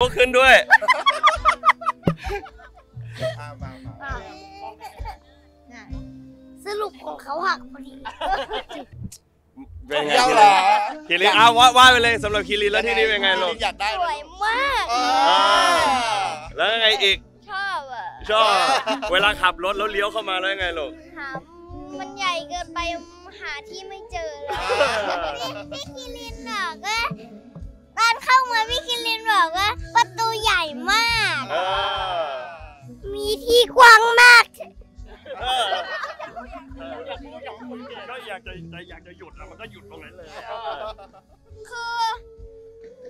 ก็ขึ้นด้วยสรุปของเขาหักพอดีเป็นไงคิริอ้าวว่าไปเลยสำหรับคิริแล้วที่นี่เป็นไงลูกสวยมากแล้วไงอีกชอบเวลาขับรถแล้วเลี้ยวเข้ามาแล้วไงลูกมันใหญ่เกินไปหาที่ไม่เจอเลยพี่คิริบอกว่าตอนเข้ามาพี่คิริบอกว่าประตูใหญ่มากมีที่กว้างมากก็อยากจะหยุดแล้วมันก็หยุดตรงนั้นเลยคือ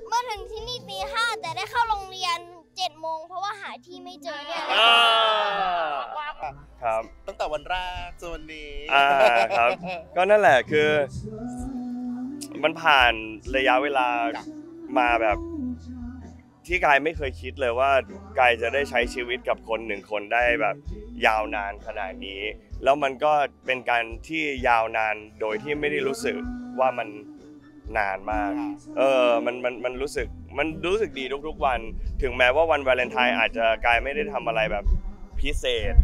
เมื่อถึงที่นี่ตีห้าแต่ได้เข้าโรงเรียนเจ็ดโมงเพราะว่าหาที่ไม่เจอเนี่ยครับตั้งแต่วันแรกจนวันนี้ครับก็นั่นแหละคือมันผ่านระยะเวลามาแบบที่กายไม่เคยคิดเลยว่ากายจะได้ใช้ชีวิตกับคนหนึ่งคนได้แบบยาวนานขนาดนี้แล้วมันก็เป็นการที่ยาวนานโดยที่ไม่ได้รู้สึกว่ามันนานมากมันรู้สึกดีทุกๆวันถึงแม้ว่าวันวาเลนไทน์อาจจะกายไม่ได้ทำอะไรแบบพิเศษ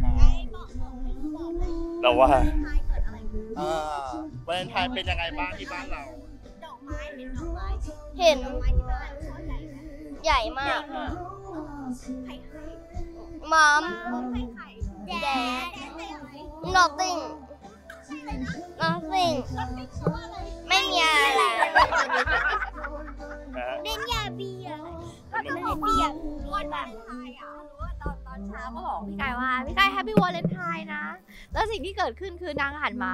แต่ว่าวาเลนไทน์เป็นยังไงบ้างที่บ้านเราดอกไม้เห็นดอกไม้เห็นใหญ่มากมอมแดด nothing ไม่มีอะไรเล่นยาเบียร์ก็ต้องบอกว่าวันวาเลนไทน์อ่ะรู้ว่าตอนเช้าก็บอกพี่กายว่าพี่กายแฮปปี้วาเลนไทน์นะแล้วสิ่งที่เกิดขึ้นคือนางหันมา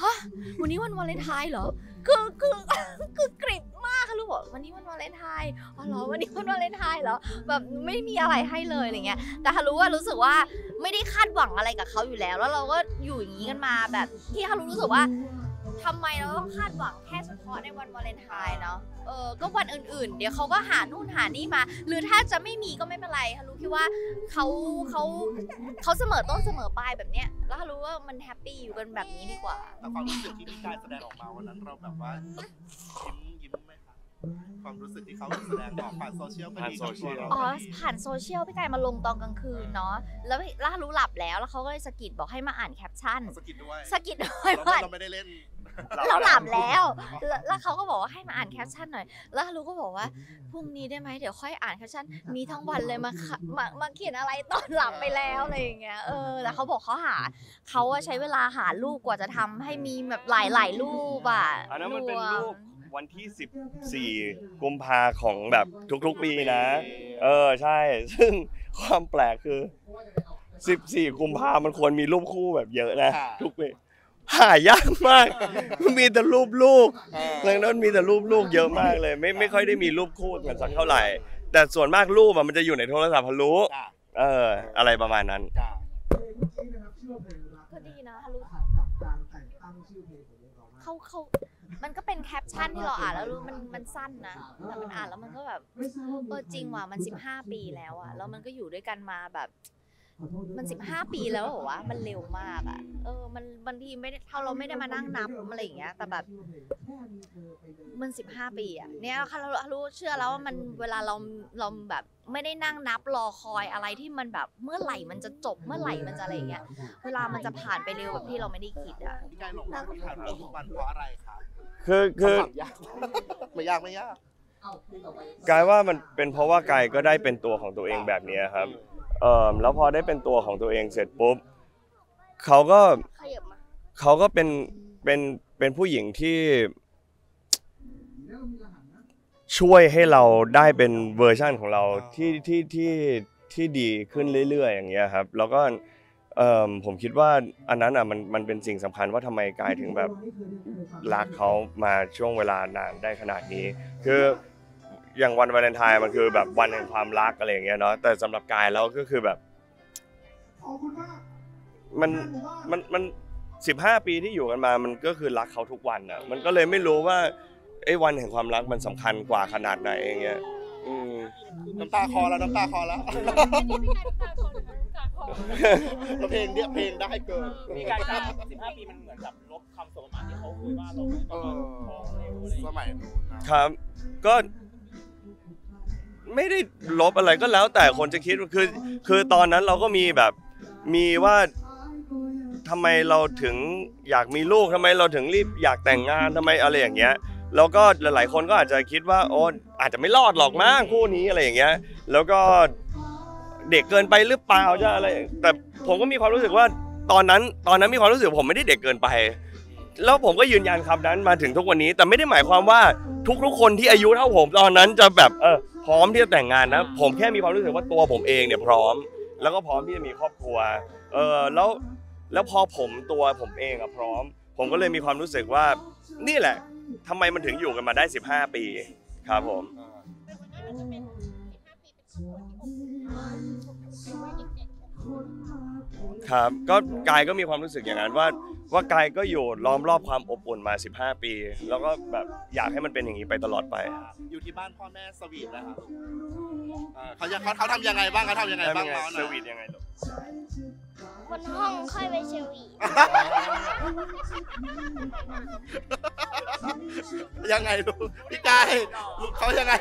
ฮะวันนี้วันวาเลนไทน์เหรอคือกริบมากค่ะลูกบอกวันนี้วันวาเลนไทน์อ๋อเหรอวันนี้วันวาเลนไทน์เหรอแบบไม่มีอะไรให้เลยอะไรเงี้ยแต่ฮารุว่ารู้สึกว่าไม่ได้คาดหวังอะไรกับเขาอยู่แล้วเราก็อยู่อย่างนี้กันมาแบบที่ฮารุรู้สึกว่าทำไมเราต้องคาดหวังแค่เฉพาะในวันวาเลนไทน์เนาะก็วันอื่นๆเดี๋ยวเขาก็หานู่นหานี่มาหรือถ้าจะไม่มีก็ไม่เป็นไรฮารุคิดว่าเขาเสมอต้นเสมอปลายแบบเนี้ยแล้วฮารุว่ามันแฮปปี้อยู่กันแบบนี้ดีกว่าแต่ความรู้สึกที่พี่กายแสดงออกมาวันนั้นเราแบบว่ายิ้มไหมคะความรู้สึกที่เขาแสดงออกผ่านโซเชียลผ่านโซเชียลผ่านโซเชียลพี่กายมาลงตอนกลางคืนเนาะแล้วฮารุหลับแล้วเขาก็เลยสะกิดบอกให้มาอ่านแคปชั่นสะกิดด้วยเราไม่ได้เล่นเราหลับแล้วเขาก็บอกว่าให้มาอ่านแคปชั่นหน่อยแล้วฮารุก็บอกว่าพรุ่งนี้ได้ไหมเดี๋ยวค่อยอ่านแคปชั่นมีทั้งวันเลยมาเขียนอะไรตอนหลับไปแล้วอะไรอย่างเงี้ยแล้วเขาบอกเขาใช้เวลาหารูปกว่าจะทำให้มีแบบหลายรูปอ่ะอันนั้นมันเป็นรูปวันที่14กุมภาของแบบทุกๆปีนะใช่ซึ่งความแปลกคือ14กุมภามันควรมีรูปคู่แบบเยอะนะทุกปีหายากมากมีแต่รูปลูกหลังนั้นมีแต่รูปลูกเยอะมากเลยไม่ค่อยได้มีรูปคู่กันสักเท่าไหร่แต่ส่วนมากรูปมันจะอยู่ในโทรศัพท์ฮารุอะไรประมาณนั้นก็ดีนะฮารุเขามันก็เป็นแคปชั่นที่เราอ่านแล้วรู้มันสั้นนะแต่มันอ่านแล้วมันก็แบบจริงว่ะมัน15ปีแล้วอ่ะแล้วมันก็อยู่ด้วยกันมาแบบมัน15ปีแล้วเหรอวะมันเร็วมากอ่ะมันบางทีไม่ได้เราไม่ได้มานั่งนับอะไรอย่างเงี้ยแต่แบบมัน15ปีอ่ะเนี่ยค่ะเรารู้เชื่อแล้วว่ามันเวลาเราแบบไม่ได้นั่งนับรอคอยอะไรที่มันแบบเมื่อไหร่มันจะจบเมื่อไหร่มันจะอะไรอย่างเงี้ยเวลามันจะผ่านไปเร็วแบบที่เราไม่ได้คิดอ่ะพี่กายหลงรักผ่านทุกวันเพราะอะไรคะคือไม่ยากกายว่ามันเป็นเพราะว่ากายก็ได้เป็นตัวของตัวเองแบบนี้ครับแล้วพอได้เป็นตัวของตัวเองเสร็จปุ๊บเขาก็เป็นผู้หญิงที่ช่วยให้เราได้เป็นเวอร์ชั่นของเราที่ดีขึ้นเรื่อยๆอย่างเงี้ยครับแล้วก็ผมคิดว่าอันนั้นอ่ะมันเป็นสิ่งสำคัญว่าทำไมกายถึงแบบรักเขามาช่วงเวลานานได้ขนาดนี้คืออย่างวันวาเลนไทน์มันคือแบบวันแห่งความรักอะไรอย่างเงี้ยเนาะแต่สำหรับกายแล้วก็คือแบบมัน15ปีที่อยู่กันมามันก็คือรักเขาทุกวันอ่ะมันก็เลยไม่รู้ว่าไอ้วันแห่งความรักมันสำคัญกว่าขนาดไหนอย่างเงี้ยน้ำตาคอแล้วเพลงได้เกินมีการ15ปีมันเหมือนกับลบคำสมมติที่เขาคุยว่าเราสมัยนู้นครับก็ ไม่ได้ลบอะไรก็แล้วแต่คนจะคิดคือตอนนั้นเราก็มีแบบมีว่าทำไมเราถึงอยากมีลูกทำไมเราถึงรีบอยากแต่งงานทำไมอะไรอย่างเงี้ยแล้วก็หลายๆคนก็อาจจะคิดว่าโอ้อาจจะไม่รอดหรอกมั้งคู่นี้อะไรอย่างเงี้ยแล้วก็เด็กเกินไปหรือเปล่าจะอะไรแต่ผมก็มีความรู้สึกว่าตอนนั้นมีความรู้สึกผมไม่ได้เด็กเกินไปแล้วผมก็ยืนยันคำนั้นมาถึงทุกวันนี้แต่ไม่ได้หมายความว่าทุกคนที่อายุเท่าผมตอนนั้นจะแบบพร้อมที่จะแต่งงานนะผมแค่มีความรู้สึกว่าตัวผมเองเนี่ยพร้อมแล้วก็พร้อมที่จะมีครอบครัวแล้วพอตัวผมเองอะพร้อมผมก็เลยมีความรู้สึกว่านี่แหละทำไมมันถึงอยู่กันมาได้15ปีครับผมครับก็กายก็มีความรู้สึกอย่างนั้นว่ากายก็อยู่ล้อมรอบความอบอุ่นมา15ปีแล้วก็แบบอยากให้มันเป็นอย่างนี้ไปตลอดไปอยู่ที่บ้านพ่อแม่สวีทนะครับเขาทำยังไงบ้างเขาทำยังไงบ้างสวีทยังไงลูกบนห้องค่อยไปสวีทยังไงลูกพี่กายลูกเขายังไง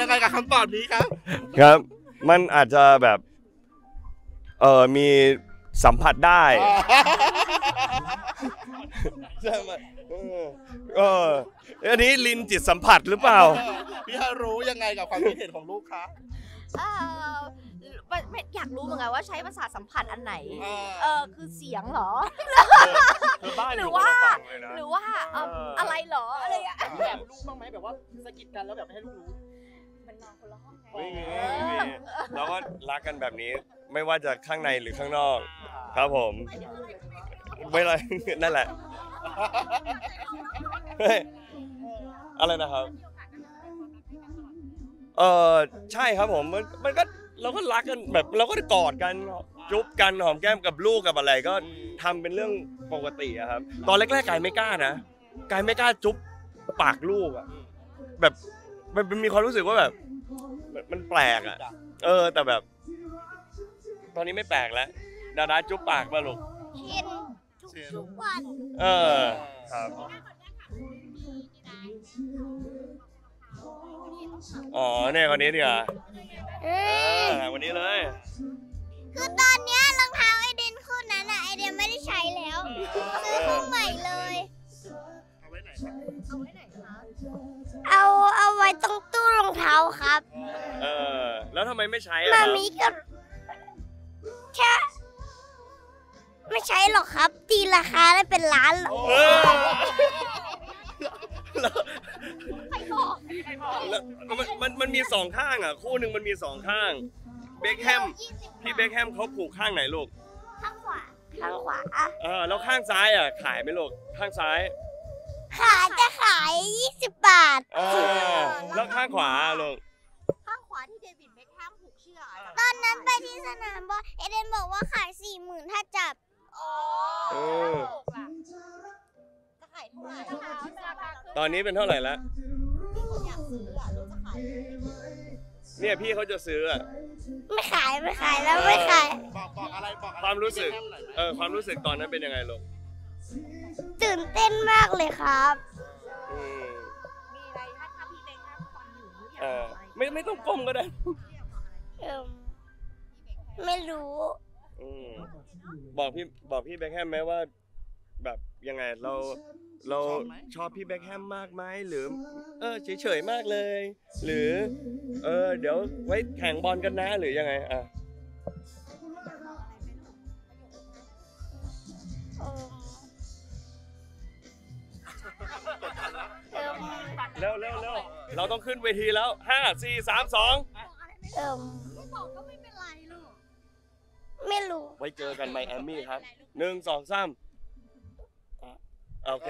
ยังไงกับคำตอบนี้ครับครับมันอาจจะแบบมีสัมผัสได้ใช่ไหมอันนี้ลิ้นจิตสัมผัสหรือเปล่าพี่รู้ยังไงกับความคิดเห็นของลูกคะอยากรู้เหมือนกันว่าใช้ภาษาสัมผัสอันไหนคือเสียงหรอหรือว่าอะไรหรออะไรอย่างเงี้ยแบบลูกบ้างไหมแบบว่าสะกิดกันแล้วแบบไม่ให้ลูกรู้มันนอนคนละห้องไงแล้วก็รักกันแบบนี้ไม่ว่าจะข้างในหรือข้างนอกครับผมไม่ไรนั่นแหละอะไรนะครับใช่ครับผมมันก็เราก็รักกันแบบเราก็กอดกันจุ๊บกันหอมแก้มกับลูกกับอะไรก็ทำเป็นเรื่องปกติอะครับตอนแรกๆกายไม่กล้านะกายไม่กล้าจุ๊บปากลูกอะแบบมันมีความรู้สึกว่าแบบมันแปลกอะแต่แบบตอนนี้ไม่แปลกแล้วดาราจุ๊บปากมาลูกชินทุกวันครับอ๋อเนี่ยคนนี้ดีกว่าวันนี้เลยคือตอนนี้รองเท้าไอเดนคู่นั้นอะไอเดนไม่ได้ใช้แล้วซื้อคู่ใหม่เลยเอาไว้ไหนคะเอาไว้ตรงตู้รองเท้าครับแล้วทำไมไม่ใช้มามีกับแค่ไม่ใช้หรอกครับตีราคาได้เป็นล้านหรอกมันมีสองข้างอ่ะคู่หนึ่งมันมีสองข้างเบคแฮมพี่เบคแฮมเขาผูกข้างไหนลูกข้างขวาแล้วข้างซ้ายอ่ะขายไหมลูกข้างซ้ายขายจะขาย20 บาทแล้วข้างขวาลูกข้างขวาที่เดวิดเบคแฮมผูกเชือกตอนนั้นไปที่สนามบอลเอเดนบอกว่าขาย40,000ถ้าจับตอนนี้เป็นเท่าไหร่แล้วเนี่ยพี่เขาจะซื้ออะไม่ขายแล้วไม่ขายบอกอะไรบอกความรู้สึกความรู้สึกตอนนั้นเป็นยังไงลูกตื่นเต้นมากเลยครับมีอะไรถ้าพี่เบงครับฟังอยู่ไม่ต้องก้มก็ได้ไม่รู้บอกพี่เบคแฮมไหมว่าแบบยังไงเราชอบพี่เบคแฮมมากไหมหรือเฉยๆมากเลยหรือเดี๋ยวไว้แข่งบอลกันนะหรือยังไงเร็วเราต้องขึ้นเวทีแล้ว5 4 3 2บอกก็ไม่เป็นไรหรอกไม่รู้ไว้เจอกันไมอามี่ครับ1 2 3โอเค